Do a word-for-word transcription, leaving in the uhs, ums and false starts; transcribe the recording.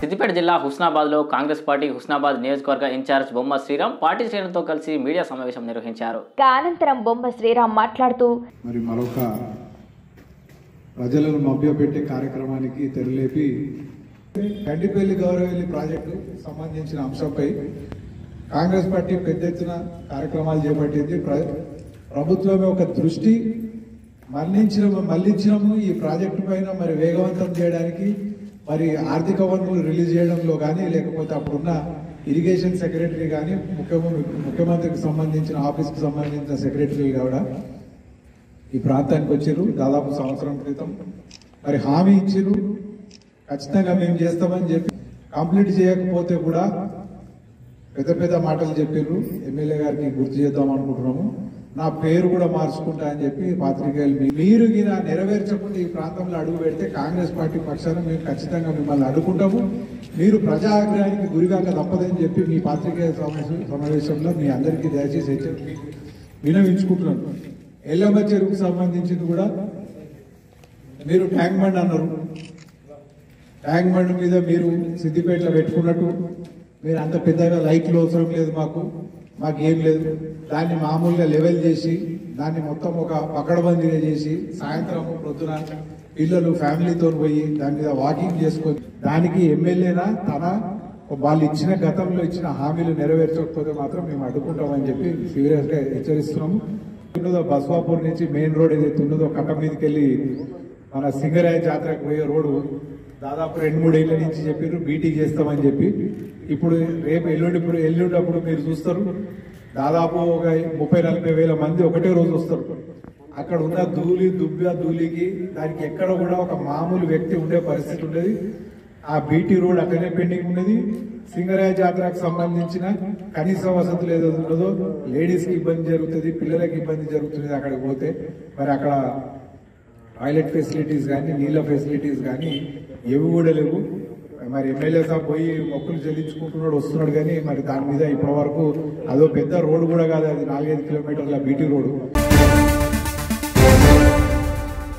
సిద్దిపేట జిల్లా హుస్నాబాద్లో కాంగ్రెస్ పార్టీ హుస్నాబాద్ నియోజకవర్గ ఇన్ఛార్జ్ బొమ్మ శ్రీరామ్ పార్టీ శ్రేణులతో కలిసి మీడియా సమావేశం నిర్వహించారు. అనంతరం బొమ్మ శ్రీరామ్ మాట్లాడుతూ మరి మరొక ప్రజలను మభ్యపెట్టే కార్యక్రమానికి తెరలేపి గండిపల్లి గౌరవెల్లి ప్రాజెక్టు సంబంధించిన అంశంపై కాంగ్రెస్ పార్టీ పెద్ద ఎత్తున కార్యక్రమాలు చేపట్టింది. ప్రభుత్వమే ఒక దృష్టి మళ్లించినము మళ్లించినము ఈ ప్రాజెక్టు పైన మరి వేగవంతం చేయడానికి మరి ఆర్థిక వనరులు రిలీజ్ చేయడంలో కానీ లేకపోతే అప్పుడున్న ఇరిగేషన్ సెక్రటరీ కానీ ముఖ్యమంత్రి ముఖ్యమంత్రికి సంబంధించిన ఆఫీస్కి సంబంధించిన సెక్రటరీ కూడా ఈ ప్రాంతానికి వచ్చారు. దాదాపు సంవత్సరం క్రితం మరి హామీ ఇచ్చారు, ఖచ్చితంగా మేము చేస్తామని చెప్పి కంప్లీట్ చేయకపోతే కూడా పెద్ద పెద్ద మాటలు చెప్పారు. ఎమ్మెల్యే గారికి గుర్తు చేద్దాం అనుకుంటున్నాము, నా పేరు కూడా మార్చుకుంటా అని చెప్పి పాత్రికేయులు మీరు గిన నెరవేర్చకుండా ఈ ప్రాంతంలో అడుగు పెడితే కాంగ్రెస్ పార్టీ పక్షాన మేము ఖచ్చితంగా మిమ్మల్ని అడుగుంటాము, మీరు ప్రజాగ్రహానికి గురిగాక తప్పదని చెప్పి మీ పాత్రికేయ సమావేశంలో మీ అందరికీ దయచేసి హెచ్చరిక వినవించుకుంటున్నాను. ఎల్లమ్మ చెరువుకు సంబంధించింది కూడా మీరు ట్యాంక్ బండ్ అన్నారు, ట్యాంక్ బండ్ మీద మీరు సిద్దిపేటలో పెట్టుకున్నట్టు మీరు అంత పెద్దగా లైట్లు అవసరం లేదు, మాకు మాకేం లేదు, దాన్ని మామూలుగా లెవెల్ చేసి దాన్ని మొత్తం ఒక పకడ్బందీగా చేసి సాయంత్రం ప్రొద్దున పిల్లలు ఫ్యామిలీతో పోయి దాని మీద వాకింగ్ చేసుకొని దానికి ఎమ్మెల్యేనా తన వాళ్ళు ఇచ్చిన గతంలో ఇచ్చిన హామీలు నెరవేర్చకపోతే మాత్రం మేము అడ్డుకుంటామని చెప్పి సీరియస్గా హెచ్చరిస్తున్నాము. ఉన్నదో బస్వాపూర్ నుంచి మెయిన్ రోడ్ ఏదైతే ఉన్నదో కట్ట మీదకి వెళ్ళి మన సింగరాయ జాతరకు పోయే రోడ్డు దాదాపు రెండు మూడు ఏళ్ళ నుంచి చెప్పారు బీటీ చేస్తామని చెప్పి. ఇప్పుడు రేపు ఎల్లుండి ఇప్పుడు ఎల్లుండప్పుడు మీరు చూస్తారు దాదాపు ఒక ముప్పై నలభై వేల మంది ఒకటే రోజు వస్తారు. అక్కడ ఉన్న ధూళి దుబ్బ ధూళికి దానికి ఎక్కడ కూడా ఒక మామూలు వ్యక్తి ఉండే పరిస్థితి ఉండేది. ఆ బీటీ రోడ్ అక్కడే పెండింగ్ ఉన్నది. సింగరాయ జాతరకు సంబంధించిన కనీస వసతులు ఏదో ఉండదో లేడీస్కి ఇబ్బంది జరుగుతుంది, పిల్లలకి ఇబ్బంది జరుగుతుంది. అక్కడికి పోతే మరి అక్కడ టాయిలెట్ ఫెసిలిటీస్ కానీ నీళ్ళ ఫెసిలిటీస్ కానీ ఏవి కూడా లేవు. మరి ఎమ్మెల్యే సాబ్ పోయి మొక్కులు చెల్లించుకుంటున్నాడు వస్తున్నాడు కానీ మరి దాని మీద ఇప్పటి వరకు అదో పెద్ద రోడ్డు కూడా కాదు, అది నాలుగైదు కిలోమీటర్ల బీటీ రోడ్డు.